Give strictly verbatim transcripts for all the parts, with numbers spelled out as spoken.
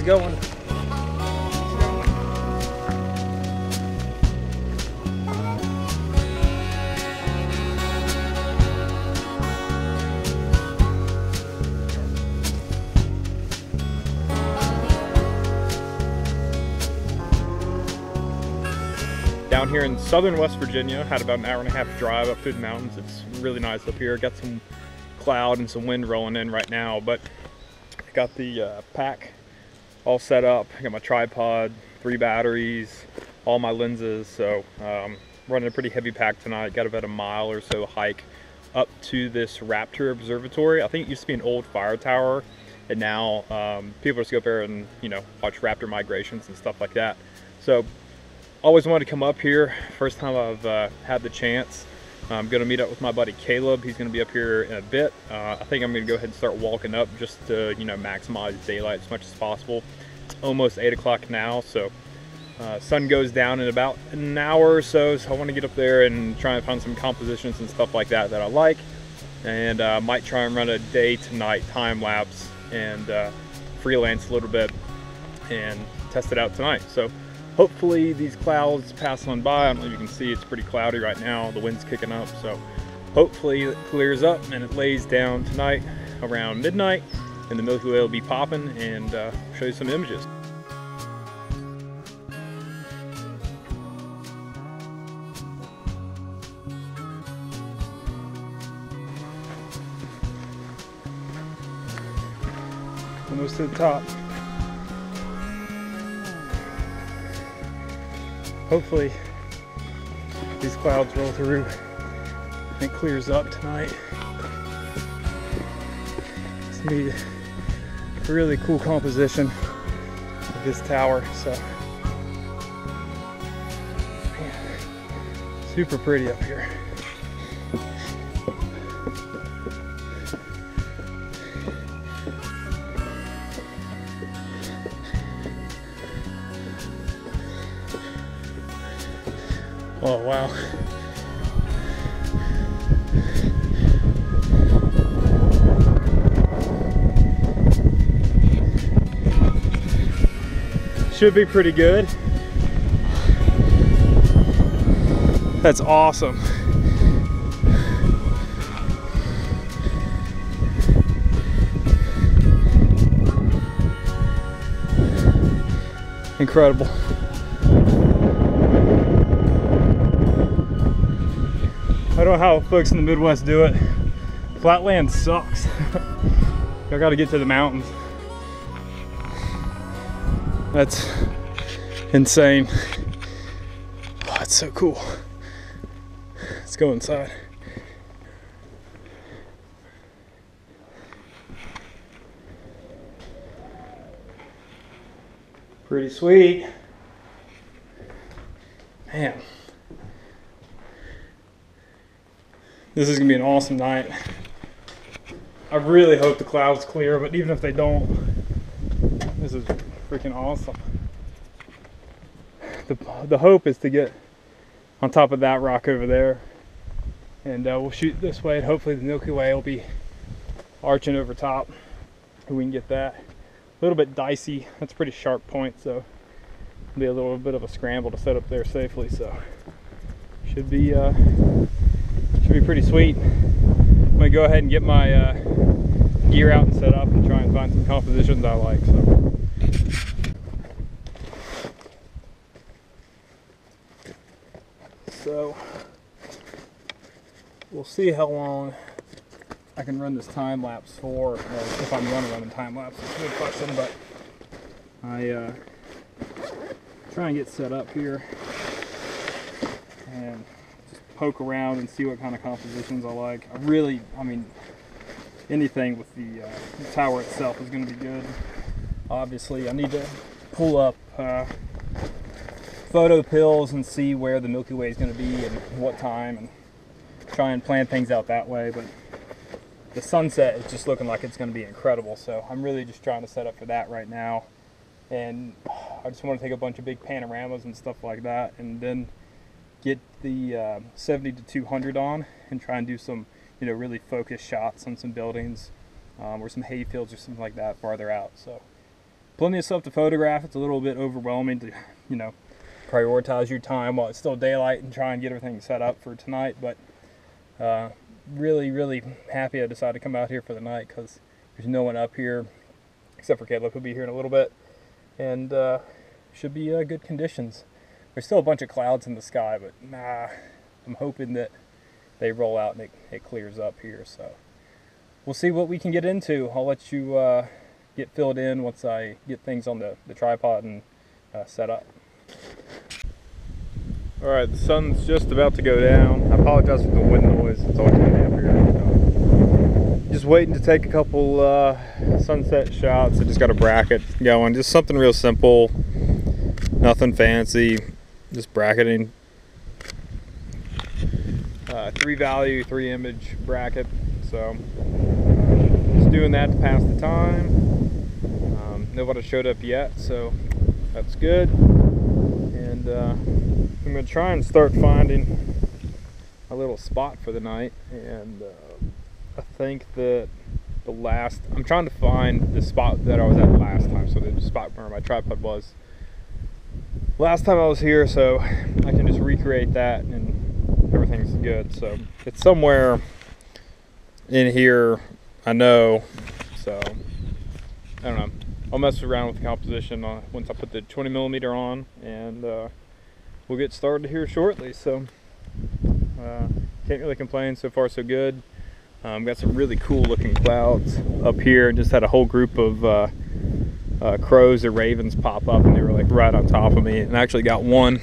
He's going. Down here in southern West Virginia, had about an hour and a half drive up through the mountains. It's really nice up here. Got some cloud and some wind rolling in right now, but I got the uh, pack all set up. I got my tripod, three batteries, all my lenses. So um, running a pretty heavy pack tonight. Got about a mile or so hike up to this Raptor Observatory. I think it used to be an old fire tower, and now um, people just go up there and you know watch raptor migrations and stuff like that. So always wanted to come up here. First time I've uh, had the chance. I'm gonna meet up with my buddy Caleb. He's gonna be up here in a bit. Uh, I think I'm gonna go ahead and start walking up just to you know maximize daylight as much as possible. It's almost eight o'clock now, so uh, sun goes down in about an hour or so. So I want to get up there and try and find some compositions and stuff like that that I like, and uh, might try and run a day to night time lapse and uh, freelance a little bit and test it out tonight. So. Hopefully these clouds pass on by. I don't know if you can see, it's pretty cloudy right now. The wind's kicking up, so hopefully it clears up and it lays down tonight around midnight, and the Milky Way will be popping, and uh, show you some images. Almost to the top. Hopefully these clouds roll through and it clears up tonight. It's gonna be a really cool composition of this tower. So, man, super pretty up here. Oh wow. Should be pretty good. That's awesome. Incredible. I don't know how folks in the Midwest do it. Flatland sucks. I gotta get to the mountains. That's insane. Oh, it's so cool. Let's go inside. Pretty sweet. Man. This is gonna be an awesome night. I really hope the clouds clear, but even if they don't, this is freaking awesome. The, the hope is to get on top of that rock over there, and uh, we'll shoot this way, and hopefully the Milky Way will be arching over top, and we can get that. A little bit dicey, that's a pretty sharp point, so it'll be a little bit of a scramble to set up there safely, so should be uh, be pretty sweet. I'm gonna go ahead and get my uh, gear out and set up and try and find some compositions I like. So. so we'll see how long I can run this time lapse for, or if I'm gonna run a time lapse. It's a good question, but I uh, try and get set up here and poke around and see what kind of compositions I like. I really, I mean, anything with the, uh, the tower itself is going to be good. Obviously, I need to pull up uh, Photo Pills and see where the Milky Way is going to be and what time, and try and plan things out that way. But the sunset is just looking like it's going to be incredible. So I'm really just trying to set up for that right now. And I just want to take a bunch of big panoramas and stuff like that, and then get the uh, seventy to two hundred on and try and do some, you know, really focused shots on some buildings um, or some hay fields or something like that farther out. So plenty of stuff to photograph. It's a little bit overwhelming to, you know, prioritize your time while it's still daylight and try and get everything set up for tonight. But uh, really, really happy I decided to come out here for the night because there's no one up here except for Caleb, who'll be here in a little bit. And uh, should be uh, good conditions. There's still a bunch of clouds in the sky, but nah, I'm hoping that they roll out and it, it clears up here. So we'll see what we can get into. I'll let you uh, get filled in once I get things on the, the tripod and uh, set up. All right, the sun's just about to go down. I apologize for the wind noise. It's always going to happen here. Just waiting to take a couple uh, sunset shots. I just got a bracket going. Just something real simple. Nothing fancy. Just bracketing. Uh, three value, three image bracket. So uh, just doing that to pass the time. Um, nobody showed up yet, so that's good. And uh, I'm gonna try and start finding a little spot for the night. And uh, I think that the last, I'm trying to find the spot that I was at last time. So the spot where my tripod was last time I was here, so I can just recreate that and everything's good. So it's somewhere in here, I know. So I don't know, I'll mess around with the composition uh, once I put the twenty millimeter on, and uh, we'll get started here shortly. So uh, can't really complain, so far so good. Um, got some really cool looking clouds up here. Just had a whole group of uh, uh, crows or ravens pop up, and they were like right on top of me, and I actually got one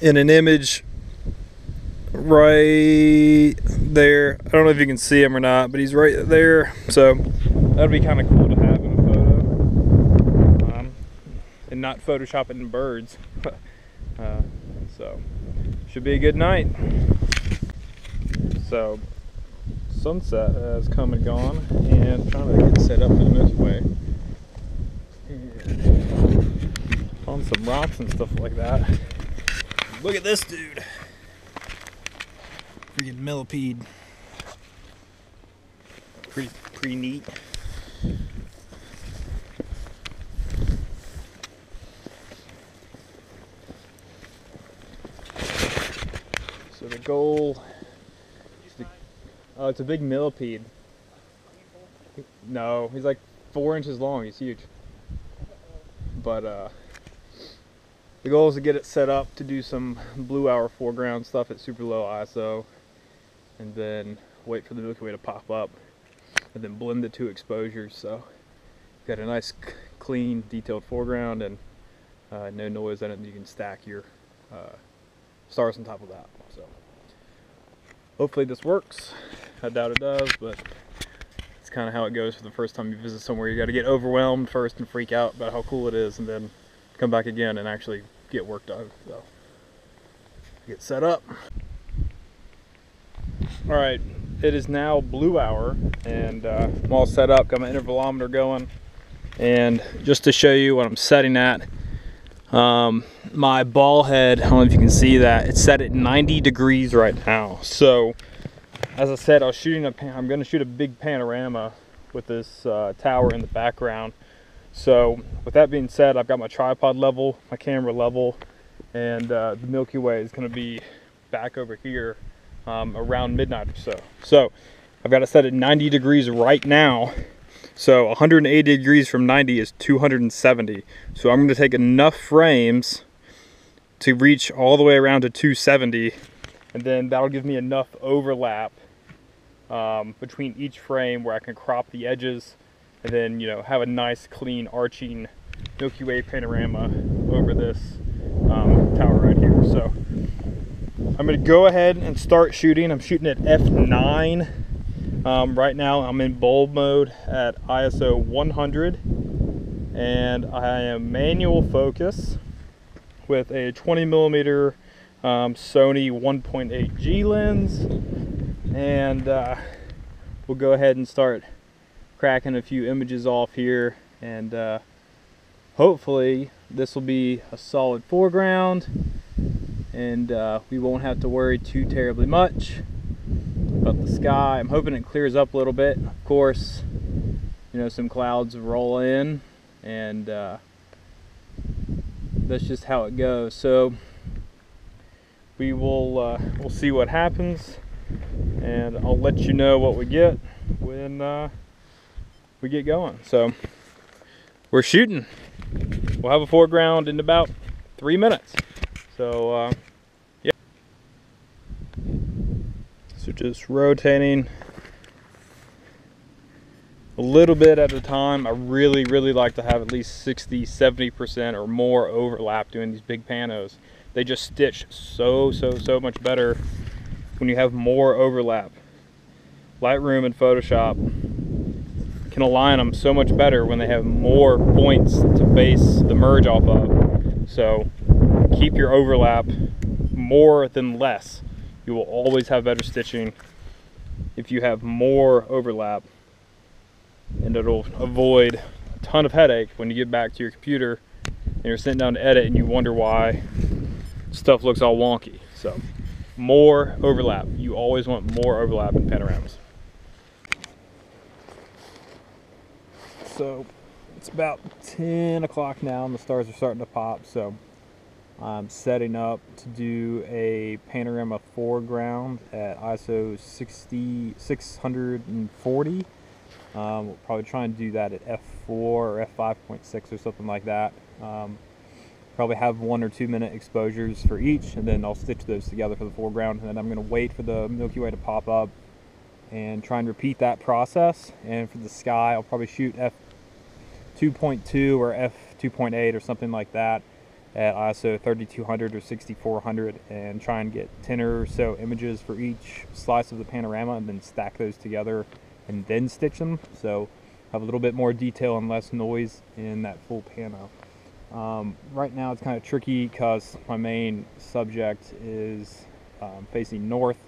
in an image right there. I don't know if you can see him or not, but he's right there. So that'd be kind of cool to have in a photo, um, and not photoshopping birds. uh, so should be a good night. So sunset has come and gone, and I'm trying to get set up for the Milky Way on some rocks and stuff like that. Look at this dude. Freaking millipede. Pretty, pretty neat. So the goal is to, oh, it's a big millipede. No, he's like four inches long. He's huge. But uh, the goal is to get it set up to do some blue hour foreground stuff at super low I S O. And then wait for the Milky Way to pop up, and then blend the two exposures. So got a nice, clean, detailed foreground, and uh, no noise in it. And you can stack your uh, stars on top of that. So hopefully this works. I doubt it does, but it's kind of how it goes for the first time you visit somewhere. You got to get overwhelmed first and freak out about how cool it is, and then come back again and actually get work done. So get set up. All right, it is now blue hour, and uh, I'm all set up. Got my intervalometer going, and just to show you what I'm setting at, um, my ball head, I don't know if you can see that, it's set at ninety degrees right now. So, as I said, I was shooting a pan I'm going to shoot a big panorama with this uh, tower in the background. So, with that being said, I've got my tripod level, my camera level, and uh, the Milky Way is going to be back over here. Um, around midnight or so. So I've got it set at ninety degrees right now. So one hundred eighty degrees from ninety is two hundred seventy. So I'm going to take enough frames to reach all the way around to two seventy, and then that'll give me enough overlap um, between each frame where I can crop the edges, and then, you know, have a nice clean arching Milky Way panorama over this um, tower right here. So I'm going to go ahead and start shooting. I'm shooting at F nine um, right now. I'm in bulb mode at I S O one hundred, and I am manual focus with a twenty millimeter um, Sony one point eight G lens, and uh, we'll go ahead and start cracking a few images off here, and uh, hopefully this will be a solid foreground. And uh, we won't have to worry too terribly much about the sky. I'm hoping it clears up a little bit. Of course, you know, some clouds roll in, and uh, that's just how it goes. So we will uh, we'll see what happens, and I'll let you know what we get when uh, we get going. So we're shooting. We'll have a foreground in about three minutes. So uh, yeah. So just rotating a little bit at a time. I really, really like to have at least sixty, seventy percent or more overlap doing these big panos. They just stitch so, so, so much better when you have more overlap. Lightroom and Photoshop can align them so much better when they have more points to base the merge off of. So keep your overlap more than less. You will always have better stitching if you have more overlap, and it'll avoid a ton of headache when you get back to your computer and you're sitting down to edit and you wonder why stuff looks all wonky. So more overlap. You always want more overlap in panoramas. So it's about ten o'clock now and the stars are starting to pop. So I'm setting up to do a panorama foreground at I S O sixty, six forty. Um, we'll probably try and do that at F four or F five point six or something like that. Um, probably have one or two minute exposures for each, and then I'll stitch those together for the foreground, and then I'm going to wait for the Milky Way to pop up and try and repeat that process. And for the sky, I'll probably shoot F two point two or F two point eight or something like that at I S O thirty-two hundred or sixty-four hundred, and try and get ten or so images for each slice of the panorama, and then stack those together and then stitch them, so have a little bit more detail and less noise in that full pano. Um, right now it's kind of tricky because my main subject is um, facing north.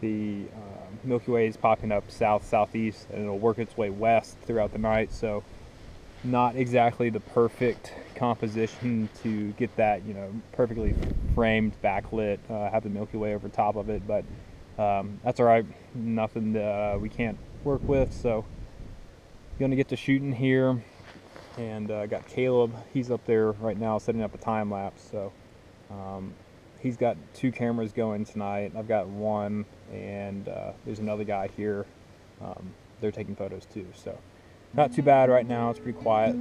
The uh, Milky Way is popping up south, southeast, and it'll work its way west throughout the night, so not exactly the perfect composition to get that, you know, perfectly framed, backlit, uh, have the Milky Way over top of it, but um, that's all right. Nothing that uh, we can't work with. So gonna get to shooting here, and I uh, got Caleb. He's up there right now setting up a time lapse. So um, he's got two cameras going tonight. I've got one, and uh, there's another guy here. Um, they're taking photos too. So not too bad right now. It's pretty quiet,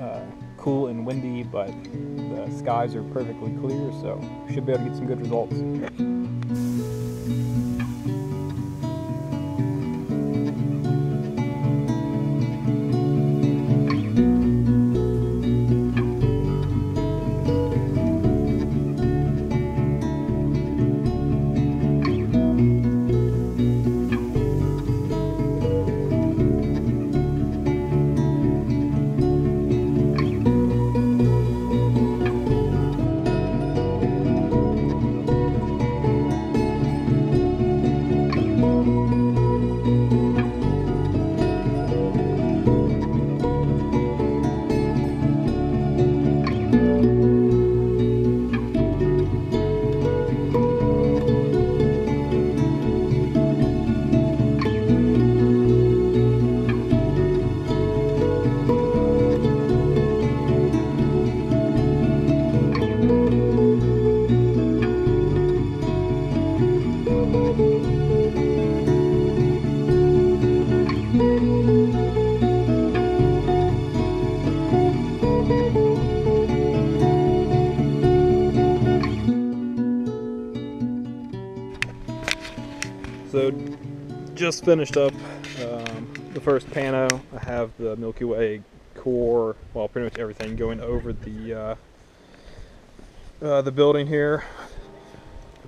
uh, cool and windy, but the skies are perfectly clear, so should be able to get some good results. So just finished up um, the first pano. I have the Milky Way core, well, pretty much everything going over the uh, uh, the building here.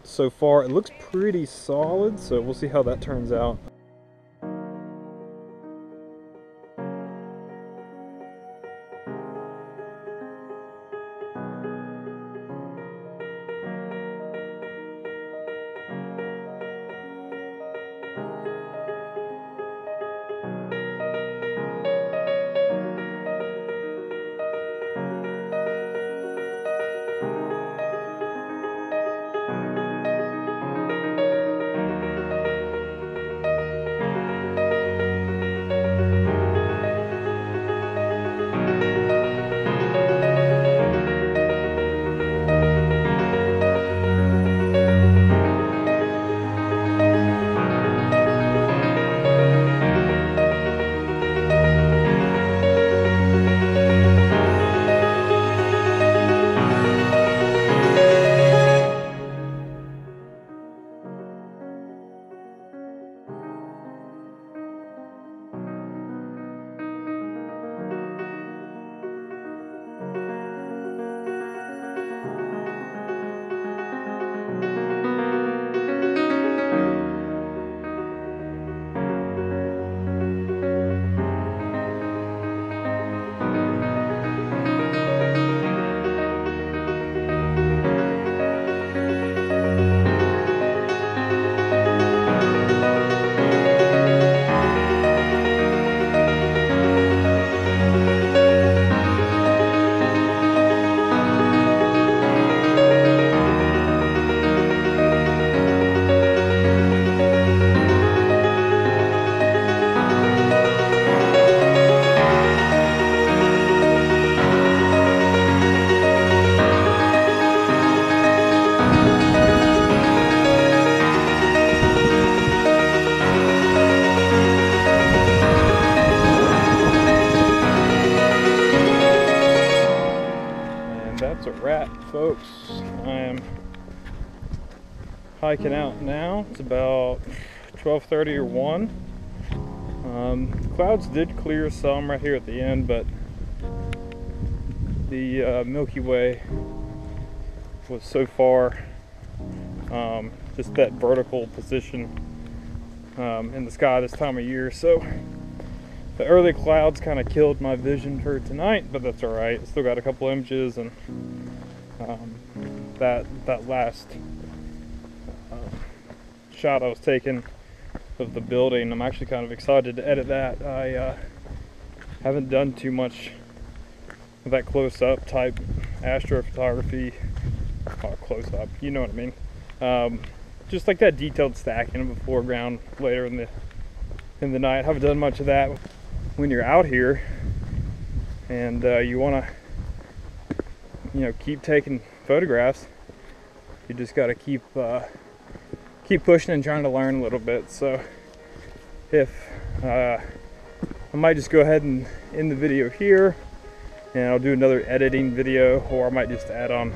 So far it looks pretty solid, so we'll see how that turns out. hiking out now. It's about twelve thirty or one. Um, clouds did clear some right here at the end, but the uh, Milky Way was so far, um, just that vertical position um, in the sky this time of year. So the early clouds kind of killed my vision for tonight, but that's all right. Still got a couple images, and um, that that last uh, shot I was taking of the building, I'm actually kind of excited to edit that. I uh, haven't done too much of that close-up type astrophotography, or close-up, you know what I mean. Um, just like that detailed stacking of the foreground later in the in the night. I haven't done much of that. When you're out here and uh, you want to, you know, keep taking photographs, you just got to keep uh, keep pushing and trying to learn a little bit. So if uh, I might just go ahead and end the video here, and I'll do another editing video, or I might just add on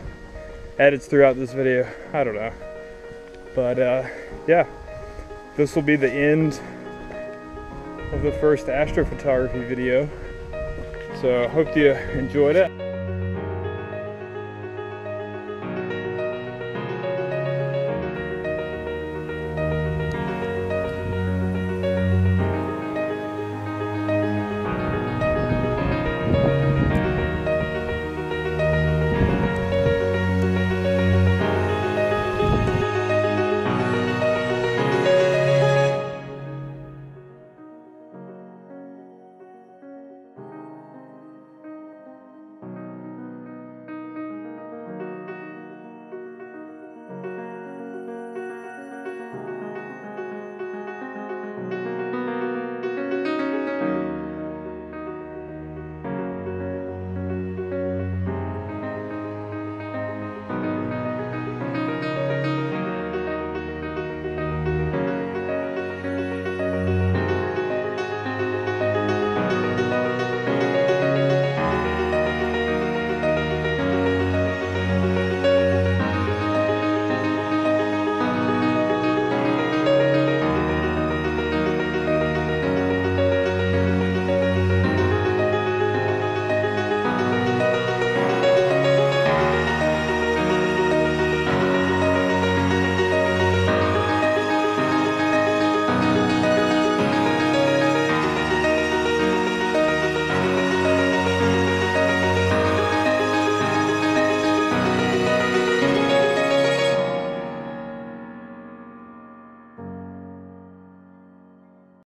edits throughout this video, I don't know. But uh, yeah, this will be the end of the first astrophotography video, so I hope you enjoyed it.